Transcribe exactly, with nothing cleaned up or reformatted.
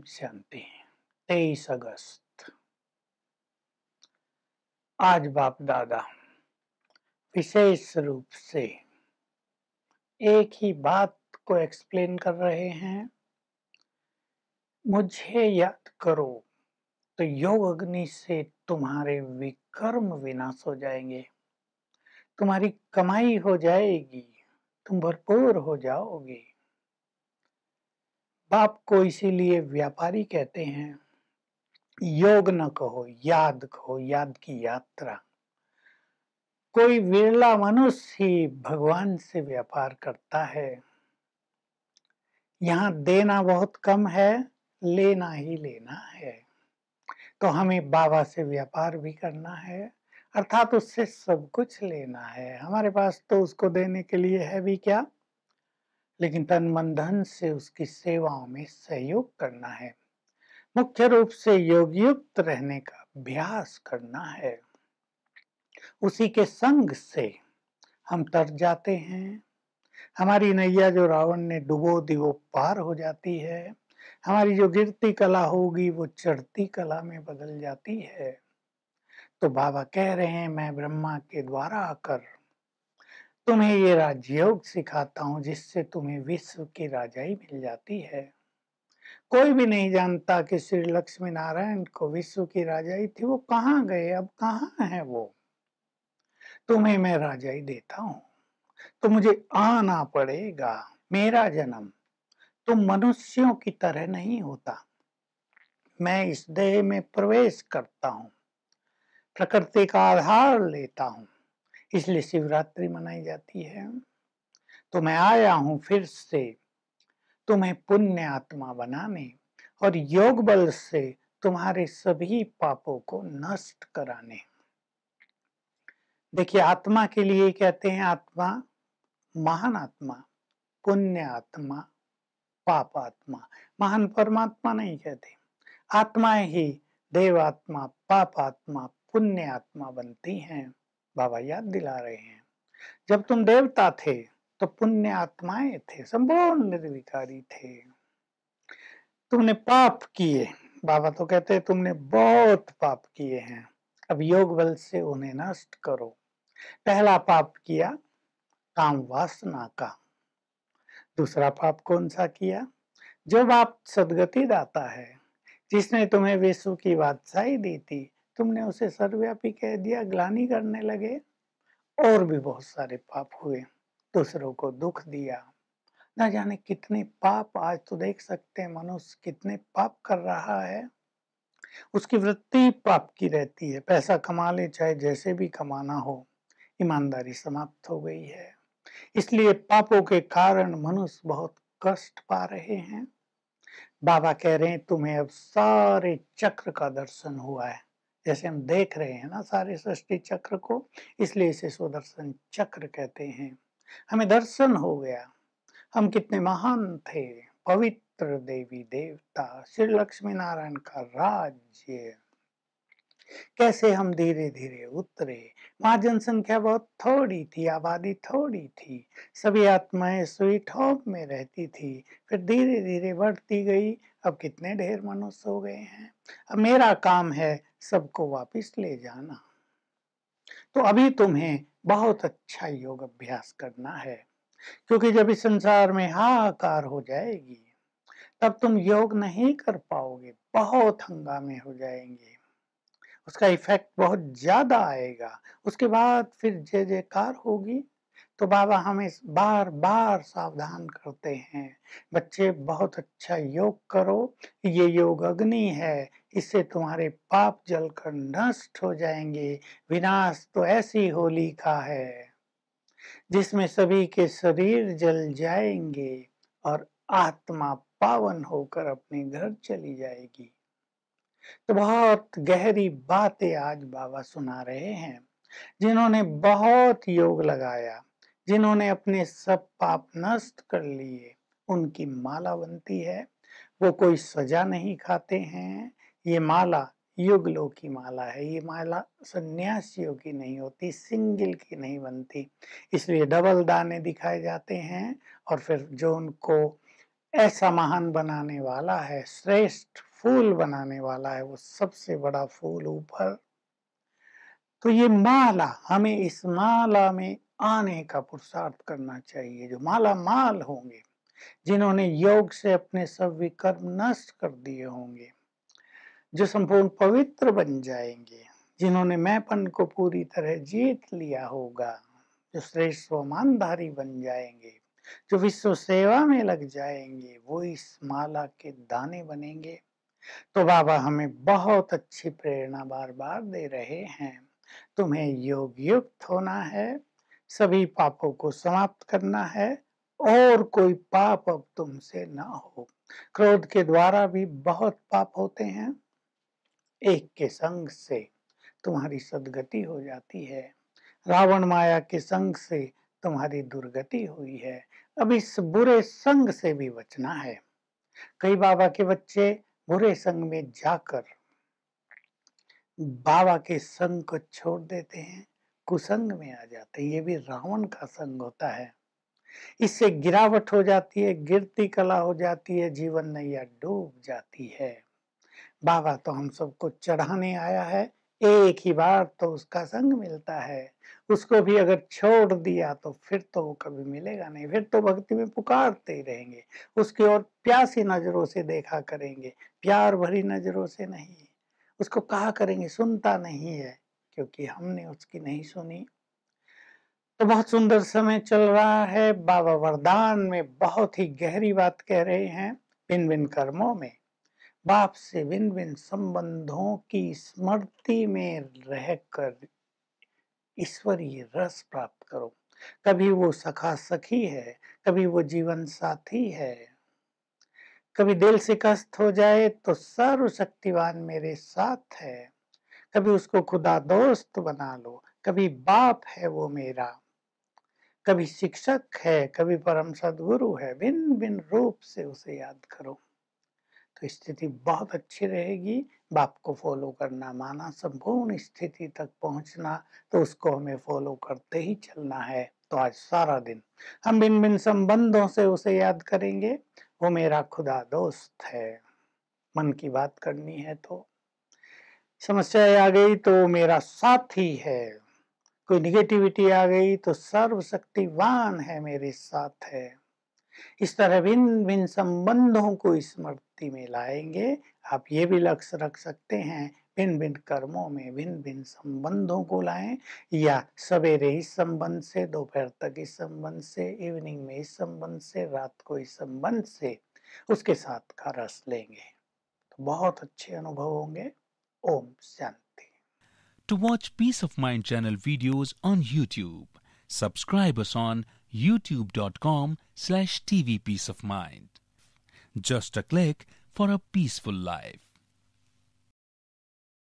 ओम शांति। तेईस अगस्त। आज बाप दादा विशेष रूप से एक ही बात को एक्सप्लेन कर रहे हैं। मुझे याद करो तो योग अग्नि से तुम्हारे विकर्म विनाश हो जाएंगे, तुम्हारी कमाई हो जाएगी, तुम भरपूर हो जाओगे। बाप को इसीलिए व्यापारी कहते हैं। योग न कहो, याद कहो, याद की यात्रा। कोई विरला मनुष्य ही भगवान से व्यापार करता है। यहाँ देना बहुत कम है, लेना ही लेना है। तो हमें बाबा से व्यापार भी करना है, अर्थात उससे सब कुछ लेना है। हमारे पास तो उसको देने के लिए है भी क्या, लेकिन तन मन धन से उसकी सेवाओं में सहयोग करना है। मुख्य रूप से योगयुक्त रहने का अभ्यास करना है। उसी के संग से हम तर जाते हैं। हमारी नैया जो रावण ने डुबो दी वो पार हो जाती है। हमारी जो गिरती कला होगी वो चढ़ती कला में बदल जाती है। तो बाबा कह रहे हैं, मैं ब्रह्मा के द्वारा आकर तुम्हें ये राजयोग सिखाता हूँ, जिससे तुम्हें विश्व की राजाई मिल जाती है। कोई भी नहीं जानता कि श्री लक्ष्मी नारायण को विश्व की राजाई थी, वो कहाँ गए, अब कहाँ है वो। तुम्हें मैं राजाई देता हूँ, तो मुझे आना पड़ेगा। मेरा जन्म तुम मनुष्यों की तरह नहीं होता। मैं इस देह में प्रवेश करता हूँ, प्रकृति का आधार लेता हूँ, इसलिए शिवरात्रि मनाई जाती है। तो मैं आया हूँ फिर से तुम्हें पुण्य आत्मा बनाने और योग बल से तुम्हारे सभी पापों को नष्ट कराने। देखिए, आत्मा के लिए कहते हैं आत्मा, महान आत्मा, पुण्य आत्मा, पाप आत्मा। महान परमात्मा नहीं कहते, आत्माएं ही देवात्मा, पाप आत्मा, पुण्य आत्मा बनती हैं। बाबा याद दिला रहे हैं, जब तुम देवता थे तो पुण्य आत्माएं थे, संपूर्ण निर्विकारी थे। तुमने पाप किए, बाबा तो कहते हैं तुमने बहुत पाप किए हैं। अब योग बल से उन्हें नष्ट करो। पहला पाप किया काम वासना का। दूसरा पाप कौन सा किया, जो बाप सदगति दाता है, जिसने तुम्हें विश्व की बादशाही दी थी, तुमने उसे सर्वव्यापी कह दिया, ग्लानि करने लगे। और भी बहुत सारे पाप हुए, दूसरों को दुख दिया। ना जाने कितने पाप, आज तो देख सकते हैं मनुष्य कितने पाप कर रहा है। उसकी वृत्ति पाप की रहती है। पैसा कमा ले, चाहे जैसे भी कमाना हो, ईमानदारी समाप्त हो गई है। इसलिए पापों के कारण मनुष्य बहुत कष्ट पा रहे हैं। बाबा कह रहे हैं तुम्हें अब सारे चक्र का दर्शन हुआ है, जैसे हम देख रहे हैं ना सारे सृष्टि चक्र को, इसलिए इसे सुदर्शन चक्र कहते हैं। हमें दर्शन हो गया हम कितने महान थे। पवित्र देवी देवता, श्री लक्ष्मी नारायण का राज्य, कैसे हम धीरे धीरे उतरे। वहां जनसंख्या बहुत थोड़ी थी, आबादी थोड़ी थी, सभी आत्माएं स्वीट होम में रहती थी। फिर धीरे धीरे बढ़ती गई, अब कितने ढेर मनुष्य हो गए हैं। अब मेरा काम है सबको वापस ले जाना। तो अभी तुम्हें बहुत अच्छा योग अभ्यास करना है, क्योंकि जब इस संसार में हाहाकार हो जाएगी तब तुम योग नहीं कर पाओगे, बहुत हंगामे हो जाएंगे, उसका इफेक्ट बहुत ज्यादा आएगा। उसके बाद फिर जय जयकार होगी। तो बाबा हमें बार बार सावधान करते हैं, बच्चे बहुत अच्छा योग करो, ये योग अग्नि है, इससे तुम्हारे पाप जलकर नष्ट हो जाएंगे। विनाश तो ऐसी होली का है जिसमें सभी के शरीर जल जाएंगे और आत्मा पावन होकर अपने घर चली जाएगी। तो बहुत गहरी बातें आज बाबा सुना रहे हैं। जिन्होंने बहुत योग लगाया, जिन्होंने अपने सब पाप नष्ट कर लिए, उनकी माला बनती है। वो कोई सजा नहीं खाते हैं। ये माला युगलों की माला है। ये माला सन्यासियों की नहीं होती, सिंगल की नहीं बनती, इसलिए डबल दाने दिखाए जाते हैं। और फिर जो उनको ऐसा महान बनाने वाला है, श्रेष्ठ फूल बनाने वाला है, वो सबसे बड़ा फूल ऊपर। तो ये माला, हमें इस माला में आने का पुरुषार्थ करना चाहिए। जो माला माल होंगे, जिन्होंने योग से अपने सब विकर्म नष्ट कर दिए होंगे, जो संपूर्ण पवित्र बन जाएंगे, जिन्होंने मैंपन को पूरी तरह जीत लिया होगा, जो श्रेष्ठ स्वमानधारी बन जाएंगे, जो विश्व सेवा में लग जाएंगे, वो इस माला के दाने बनेंगे। तो बाबा हमें बहुत अच्छी प्रेरणा बार बार दे रहे हैं, तुम्हें योग युक्त होना है, सभी पापों को समाप्त करना है और कोई पाप अब तुमसे ना हो। क्रोध के द्वारा भी बहुत पाप होते हैं, एक के संग से तुम्हारी सद्गति हो जाती है, रावण माया के संग से तुम्हारी दुर्गति हुई है। अब इस बुरे संग से भी बचना है। कई बाबा के बच्चे बुरे संग में जाकर बाबा के संग को छोड़ देते हैं, कुसंग में आ जाते हैं। ये भी रावण का संग होता है, इससे गिरावट हो जाती है, गिरती कला हो जाती है, जीवन नैया डूब जाती है। बाबा तो हम सबको चढ़ाने आया है, एक ही बार तो उसका संग मिलता है, उसको भी अगर छोड़ दिया तो फिर तो वो कभी मिलेगा नहीं, फिर तो भक्ति में पुकारते ही रहेंगे, उसकी ओर प्यासी नजरों से देखा करेंगे, प्यार भरी नजरों से नहीं, उसको कहा करेंगे सुनता नहीं है, क्योंकि हमने उसकी नहीं सुनी। तो बहुत सुंदर समय चल रहा है। बाबा वरदान में बहुत ही गहरी बात कह रहे हैं, भिन्न भिन्न कर्मों में, बाप से भिन्न भिन्न संबंधों की स्मृति में रहकर ईश्वरीय रस प्राप्त करो। कभी वो सखा सखी है, कभी वो जीवन साथी है, कभी दिल से कष्ट हो जाए तो सर्वशक्तिवान मेरे साथ है, कभी उसको खुदा दोस्त बना लो, कभी बाप है वो मेरा, कभी शिक्षक है, कभी परम सदगुरु है, भिन्न भिन्न रूप से उसे याद करो तो स्थिति बहुत अच्छी रहेगी। बाप को फॉलो करना माना संपूर्ण स्थिति तक पहुंचना, तो उसको हमें फॉलो करते ही चलना है। तो आज सारा दिन हम भिन्न भिन्न संबंधों से उसे याद करेंगे, वो मेरा खुदा दोस्त है। मन की बात करनी है तो समस्या आ गई तो मेरा साथी है, कोई निगेटिविटी आ गई तो सर्वशक्तिवान है मेरे साथ है। इस तरह भिन्न भिन्न संबंधों को स्मृति में लाएंगे। आप ये भी लक्ष्य रख सकते हैं, भिन्न भिन्न कर्मों में भिन्न भिन्न संबंधों को लाएं, या सवेरे इस संबंध से, दोपहर तक इस संबंध से, इवनिंग में इस संबंध से, रात को इस संबंध से उसके साथ का रस लेंगे तो बहुत अच्छे अनुभव होंगे। Om Shanti. To watch peace of mind channel videos on YouTube, subscribe us on youtube dot com slash T V Peace of Mind. Just a click for a peaceful life.